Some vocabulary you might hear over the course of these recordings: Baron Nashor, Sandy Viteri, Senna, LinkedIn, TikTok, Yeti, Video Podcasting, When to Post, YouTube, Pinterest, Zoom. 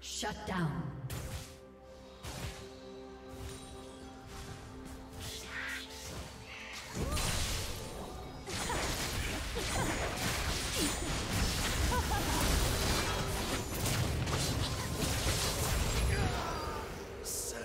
Shut down. Senna.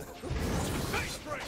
Face break!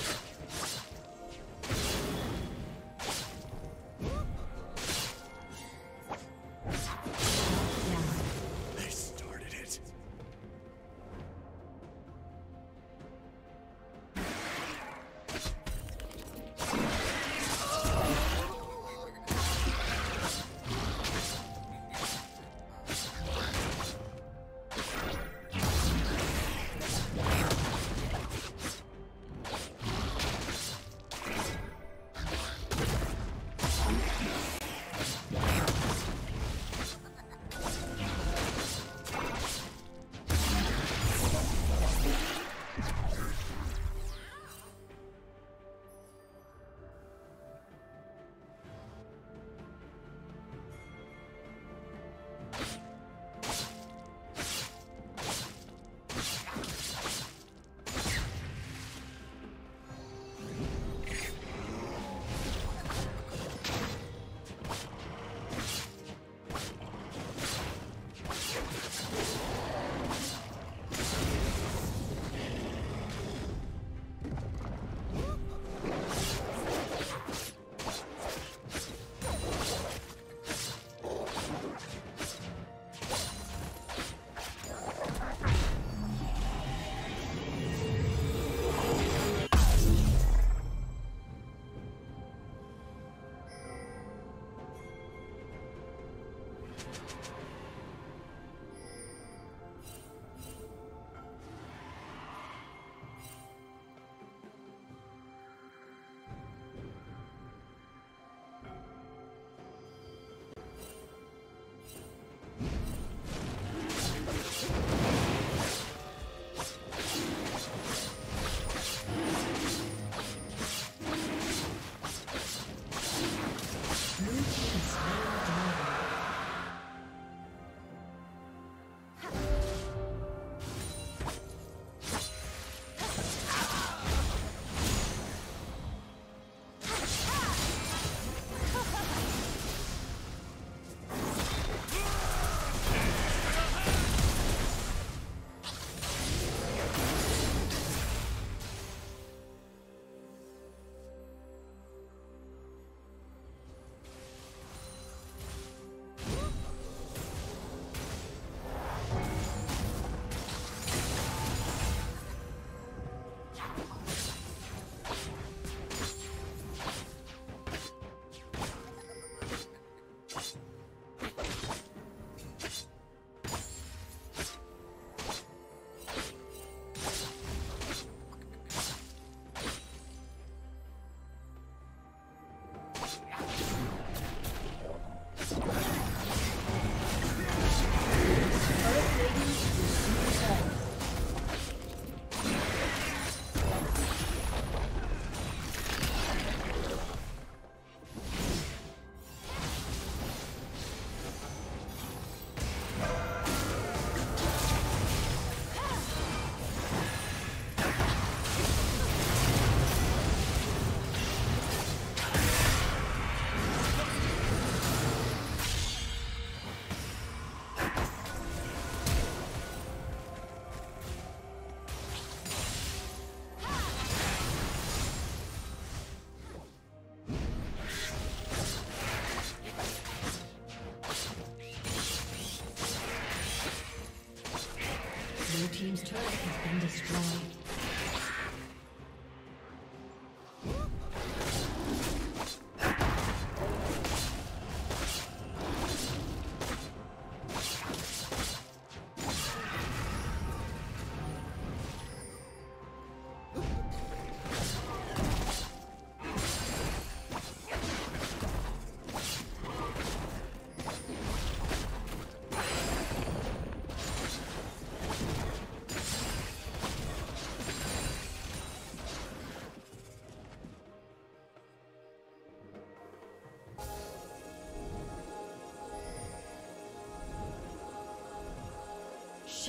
Team's turret has been destroyed.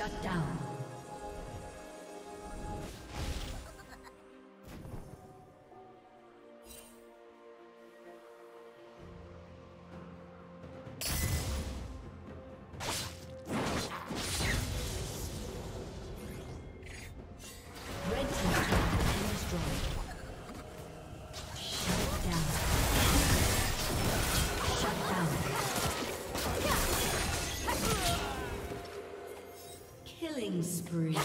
Shut down. Killing spree.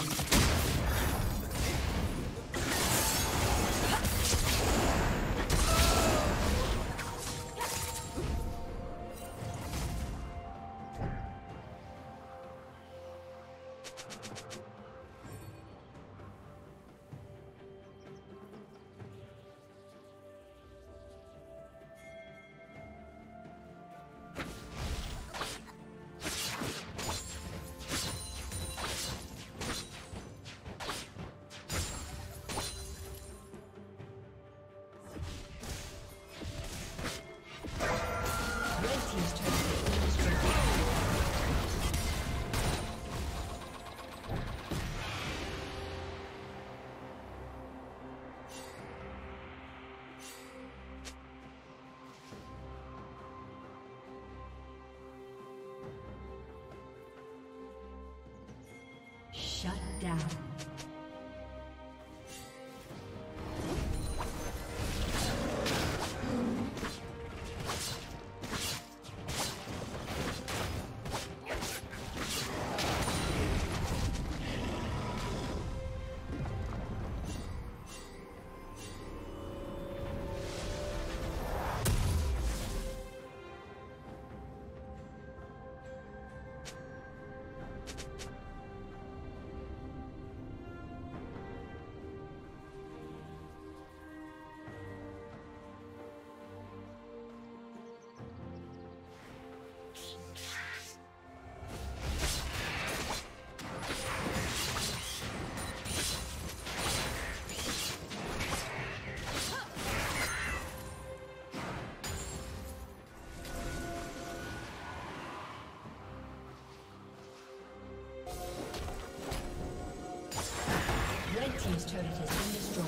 Shut down. His turret has been destroyed.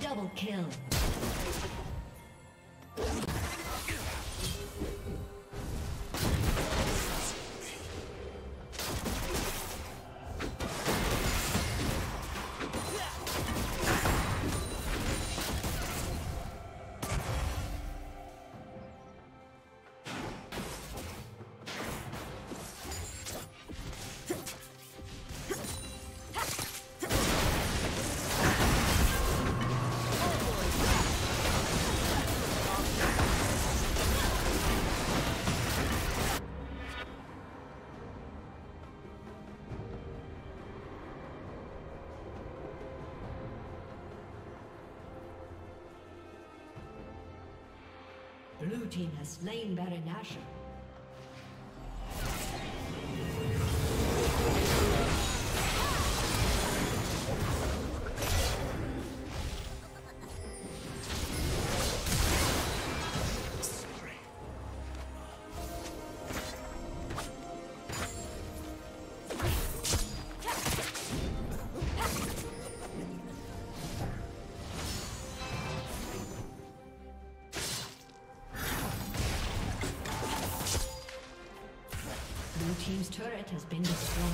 Double kill. Blue team has slain Baron Nashor. Team's turret has been destroyed.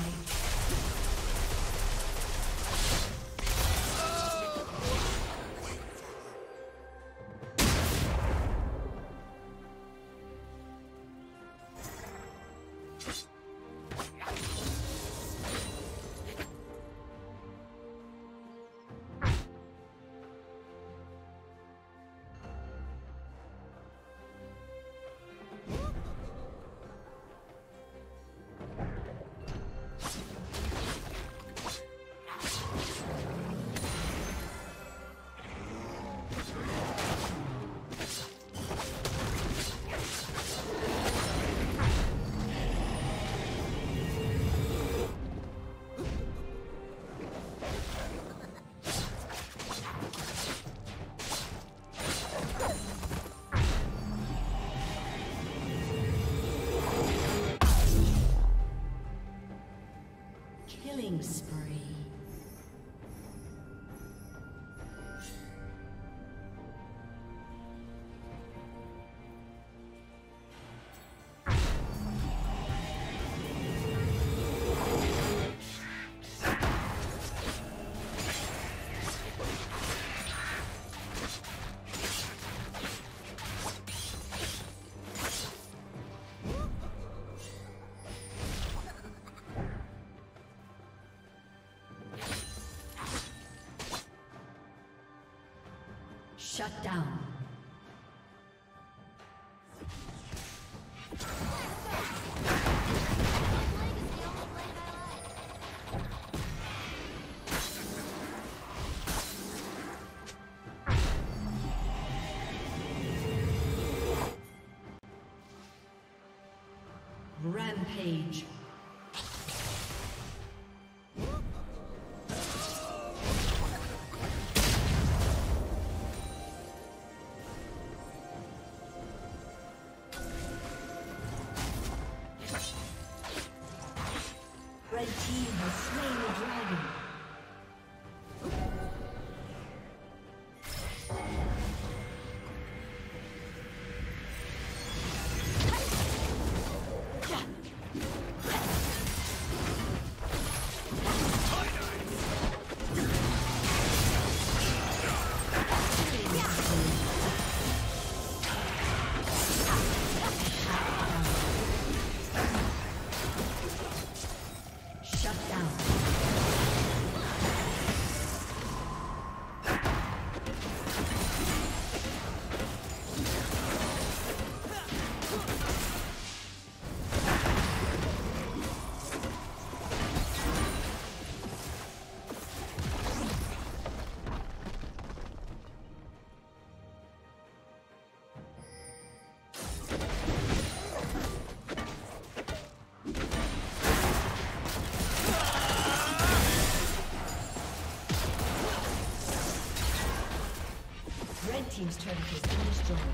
Shut down. Rampage. Team's turret has been destroyed.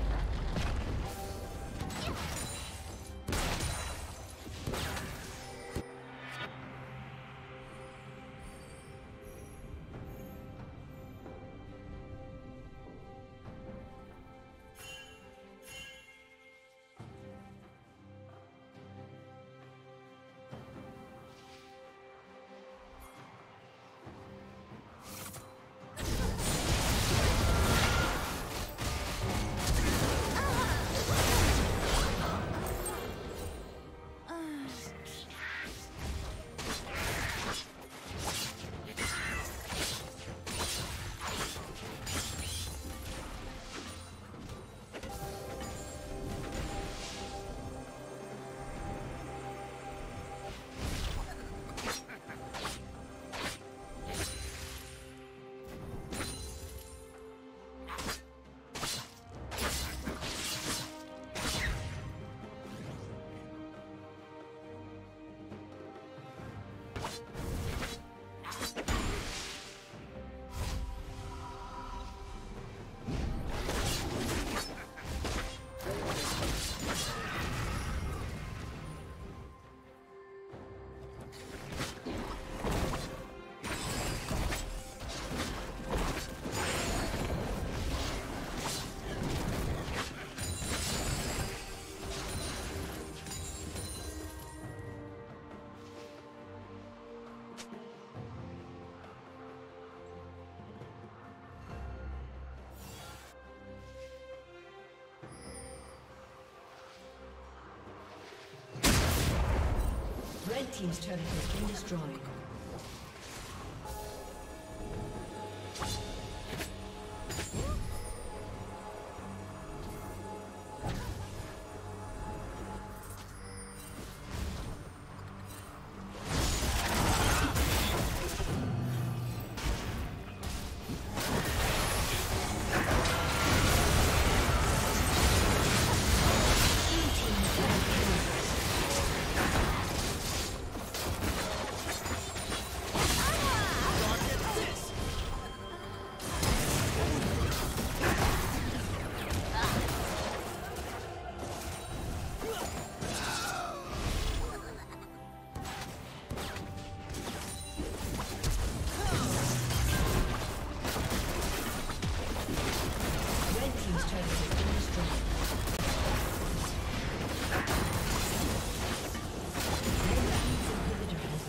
Red team's turret has been destroyed.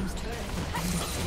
team's turret has been destroyed.